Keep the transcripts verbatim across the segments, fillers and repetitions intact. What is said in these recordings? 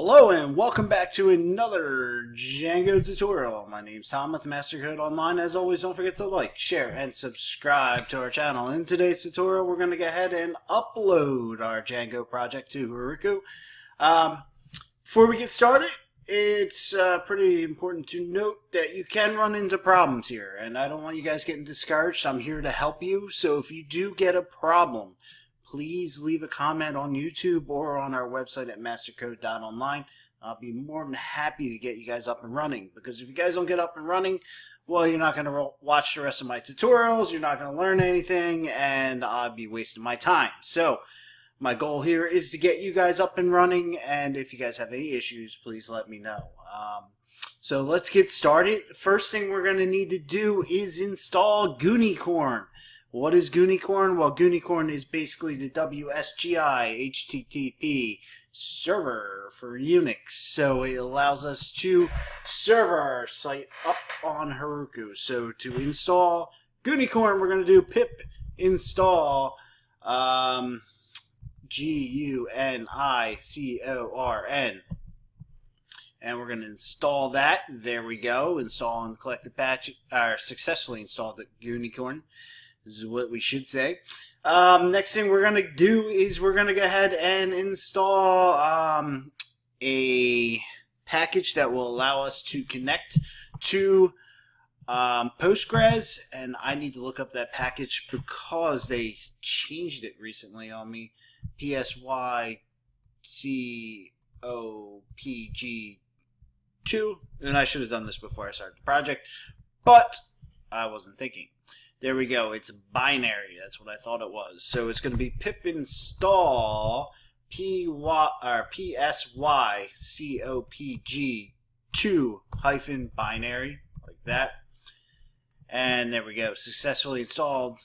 Hello and welcome back to another Django tutorial. My name's Tom with MasterCode Online. As always, don't forget to like, share, and subscribe to our channel. In today's tutorial, we're going to go ahead and upload our Django project to Heroku. Um, before we get started, it's uh, pretty important to note that you can run into problems here, and I don't want you guys getting discouraged. I'm here to help you, so if you do get a problem, please leave a comment on YouTube or on our website at mastercode dot online. I'll be more than happy to get you guys up and running, because if you guys don't get up and running, well, you're not going to watch the rest of my tutorials, you're not going to learn anything, and I'll be wasting my time. So my goal here is to get you guys up and running, and if you guys have any issues, please let me know. Um, so let's get started. First thing we're going to need to do is install Gunicorn. What is Gunicorn? Well, Gunicorn is basically the W S G I H T T P server for Unix. So it allows us to serve our site up on Heroku. So to install Gunicorn, we're going to do pip install um, G U N I C O R N. And we're going to install that. There we go. Install and collect the patch. Or successfully installed the Gunicorn is what we should say. Um, next thing we're going to do is we're going to go ahead and install um, a package that will allow us to connect to um, Postgres. And I need to look up that package because they changed it recently on me. P S Y C O P G two. And I should have done this before I started the project, but I wasn't thinking. There we go. It's binary. That's what I thought it was. So it's going to be pip install P S Y C O P G two hyphen binary, like that. And there we go. Successfully installed,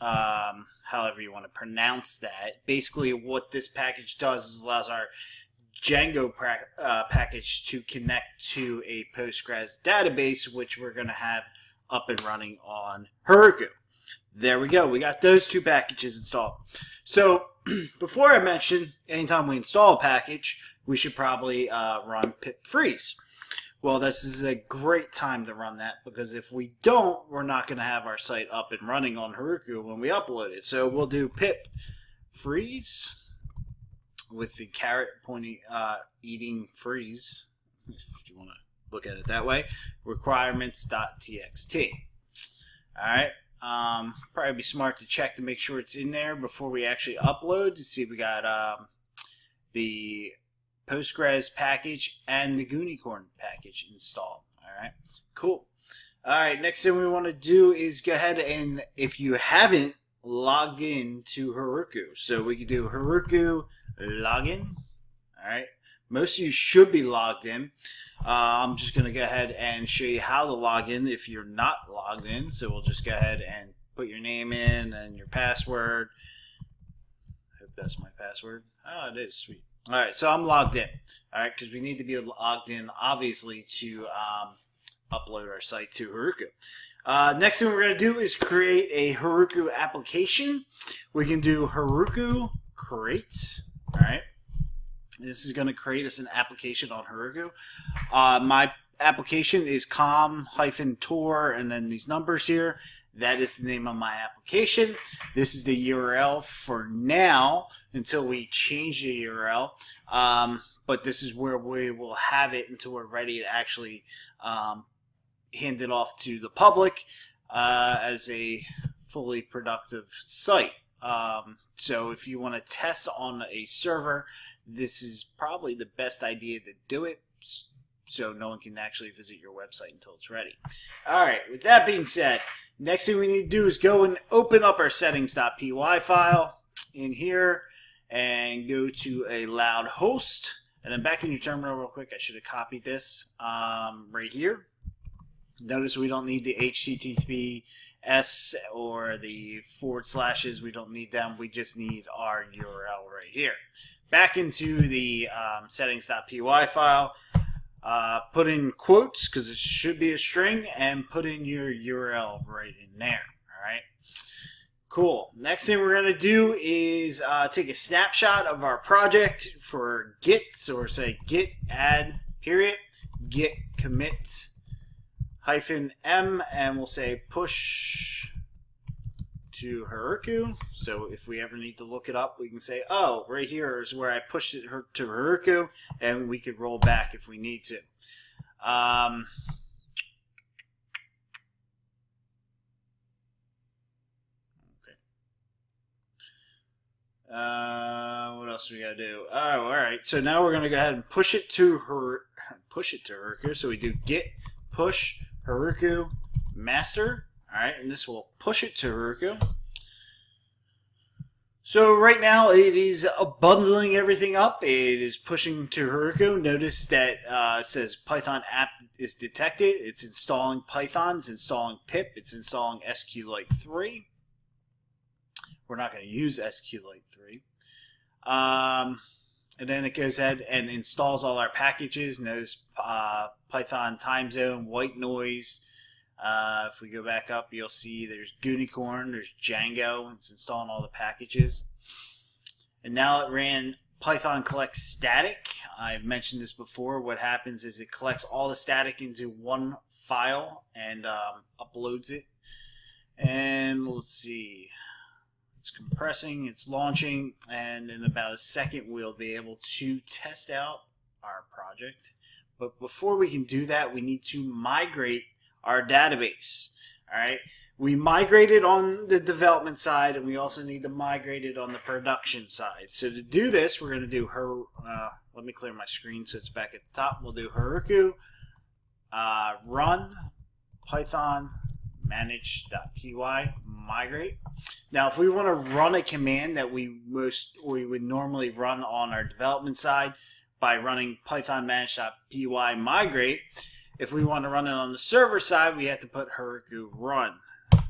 um, however you want to pronounce that. Basically, what this package does is allows our Django uh, package to connect to a Postgres database, which we're going to have up and running on Heroku. There we go. We got those two packages installed. So before I mention, anytime we install a package, we should probably uh, run pip freeze. Well, this is a great time to run that, because if we don't, we're not going to have our site up and running on Heroku when we upload it. So we'll do pip freeze with the carrot pointing, uh, eating freeze, if you want to look at it that way, requirements dot T X T. Alright, um, probably be smart to check to make sure it's in there before we actually upload to see. We got um, the Postgres package and the Gunicorn package installed. Alright, cool. Alright, next thing we want to do is go ahead and, if you haven't, log in to Heroku. So we can do Heroku login. Alright. Most of you should be logged in. Uh, I'm just going to go ahead and show you how to log in if you're not logged in. So we'll just go ahead and put your name in and your password. I hope that's my password. Oh, it is. Sweet. All right, so I'm logged in. All right, because we need to be logged in, obviously, to um, upload our site to Heroku. Uh, next thing we're going to do is create a Heroku application. We can do Heroku create. All right. This is going to create us an application on Heroku. Uh, my application is com-tor and then these numbers here. That is the name of my application. This is the U R L for now until we change the U R L. Um, but this is where we will have it until we're ready to actually um, hand it off to the public uh, as a fully productive site. Um, so if you want to test on a server, this is probably the best idea to do it, so no one can actually visit your website until it's ready. All right, with that being said, next thing we need to do is go and open up our settings dot P Y file in here and go to a loud host. And then back in your terminal real quick, I should have copied this um, right here. Notice we don't need the H T T P S or the forward slashes. We don't need them. We just need our U R L right here. Back into the um, settings dot P Y file, uh, put in quotes because it should be a string, and put in your U R L right in there. All right, Cool. Next thing we're going to do is uh, take a snapshot of our project for git. So we're saying git add period, git commits hyphen m, and we'll say push to Heroku. So if we ever need to look it up, we can say, oh, right here is where I pushed it to Heroku, and we could roll back if we need to. Um, Uh, what else do we gotta do? Oh, all right. So now we're gonna go ahead and push it to her, push it to Heroku. So we do git push Heroku master. All right, and this will push it to Heroku. So right now it is bundling everything up. It is pushing to Heroku. Notice that uh, it says Python app is detected. It's installing Python. It's installing pip. It's installing S Q lite three. We're not going to use S Q lite three. Um, and then it goes ahead and installs all our packages. Notice uh, Python time zone, white noise. Uh, if we go back up, you'll see there's Gunicorn, there's Django. It's installing all the packages. And now it ran Python collect static. I've mentioned this before. What happens is it collects all the static into one file and um, uploads it. And let's see. It's compressing, it's launching, and in about a second we'll be able to test out our project. But before we can do that, we need to migrate our database. All right, we migrate it on the development side, and we also need to migrate it on the production side. So to do this, we're going to do her. Uh, let me clear my screen so it's back at the top. We'll do Heroku uh, run Python manage dot P Y migrate. Now, if we want to run a command that we most we would normally run on our development side by running Python manage dot P Y migrate, if we want to run it on the server side, we have to put Heroku run. All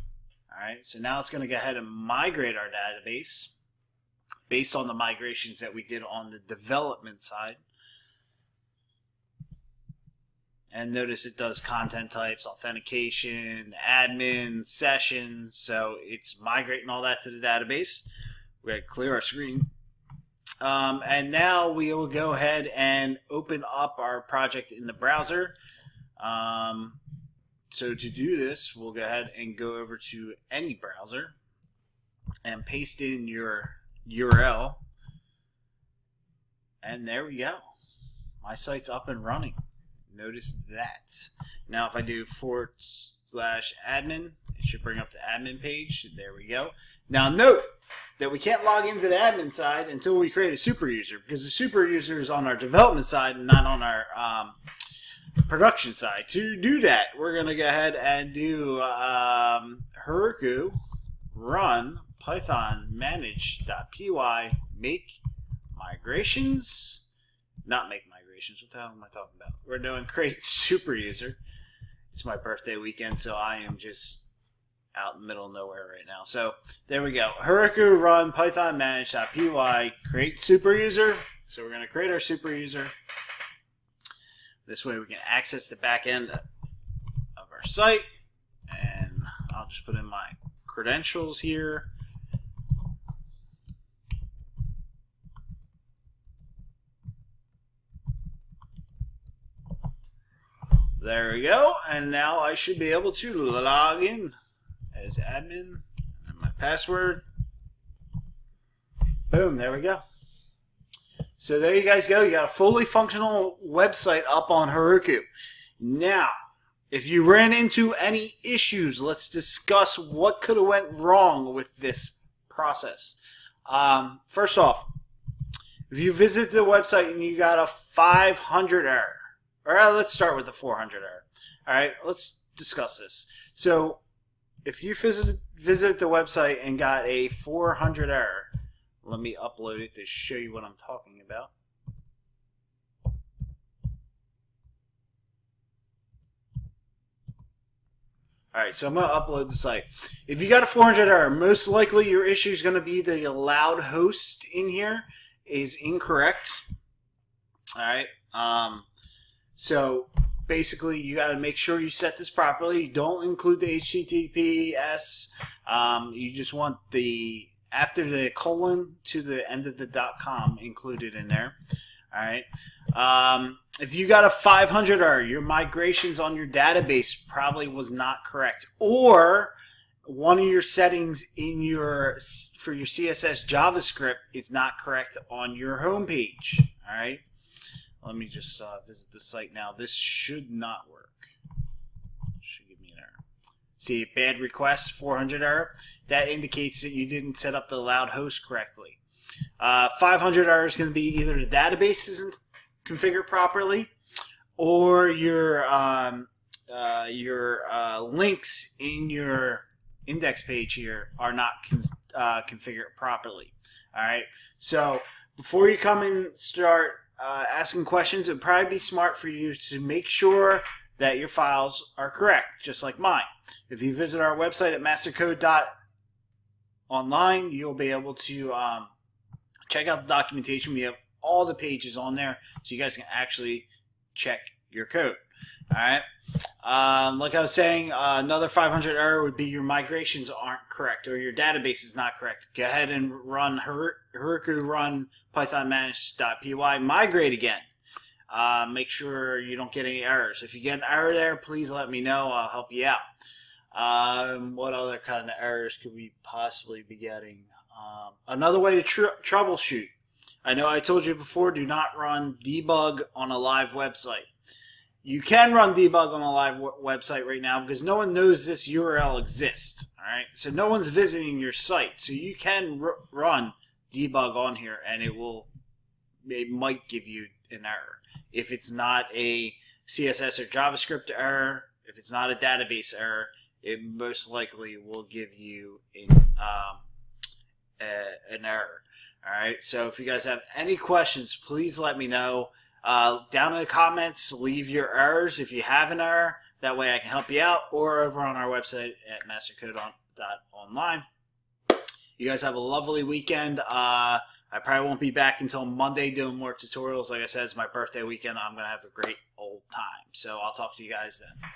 right, so now it's going to go ahead and migrate our database based on the migrations that we did on the development side. And notice it does content types, authentication, admin, sessions. So it's migrating all that to the database. We're going to clear our screen. Um, and now we will go ahead and open up our project in the browser. Um, so to do this, we'll go ahead and go over to any browser and paste in your U R L. And there we go. My site's up and running. Notice that. Now if I do forward slash admin, it should bring up the admin page. There we go. Now note that we can't log into the admin side until we create a super user, because the super user is on our development side and not on our um, production side. To do that, we're going to go ahead and do um, Heroku run Python manage dot P Y make migrations. Not make migrations. What the hell am I talking about? We're doing create super user. It's my birthday weekend, so I am just out in the middle of nowhere right now. So there we go. Heroku run Python manage dot P Y create super user. So we're going to create our super user. This way we can access the back end of our site. And I'll just put in my credentials here. There we go, and now I should be able to log in as admin and my password. Boom, there we go. So there you guys go. You got a fully functional website up on Heroku. Now, if you ran into any issues, let's discuss what could have went wrong with this process. Um, first off, if you visit the website and you got a five hundred error, all right, let's start with the four hundred error. All right, let's discuss this. So if you visit, visit the website and got a four hundred error, let me upload it to show you what I'm talking about. All right, so I'm going to upload the site. If you got a four hundred error, most likely your issue is going to be the allowed host in here is incorrect. All right. Um, So basically you got to make sure you set this properly. You don't include the H T T P S. Um, you just want the after the colon to the end of the .com included in there. All right. Um, if you got a five hundred error, your migrations on your database probably was not correct, or one of your settings in your for your C S S JavaScript is not correct on your home page. All right. Let me just uh, visit the site now. This should not work. Should give me an error. See, bad request, four hundred error. That indicates that you didn't set up the allowed host correctly. Uh, five hundred error is going to be either the database isn't configured properly, or your um, uh, your uh, links in your index page here are not con uh, configured properly. All right. So before you come and start Uh, asking questions, it would probably be smart for you to make sure that your files are correct, just like mine. If you visit our website at mastercode dot online, you'll be able to um, check out the documentation. We have all the pages on there, so you guys can actually check your code. All right. Um, like I was saying, uh, another five hundred error would be your migrations aren't correct or your database is not correct. Go ahead and run Heroku run python manage dot P Y migrate again. Uh, make sure you don't get any errors. If you get an error there, please let me know. I'll help you out. Um, what other kind of errors could we possibly be getting? Um, another way to tr troubleshoot. I know I told you before, do not run debug on a live website. You can run debug on a live w website right now because no one knows this U R L exists. All right, so no one's visiting your site, so you can r run debug on here, and it will, it might give you an error if it's not a C S S or JavaScript error. If it's not a database error, it most likely will give you an um, a, an error. All right, so if you guys have any questions, please let me know. Uh, down in the comments, leave your errors if you have an error. That way I can help you out, or over on our website at mastercode dot online. You guys have a lovely weekend. Uh, I probably won't be back until Monday doing more tutorials. Like I said, it's my birthday weekend. I'm going to have a great old time. So I'll talk to you guys then.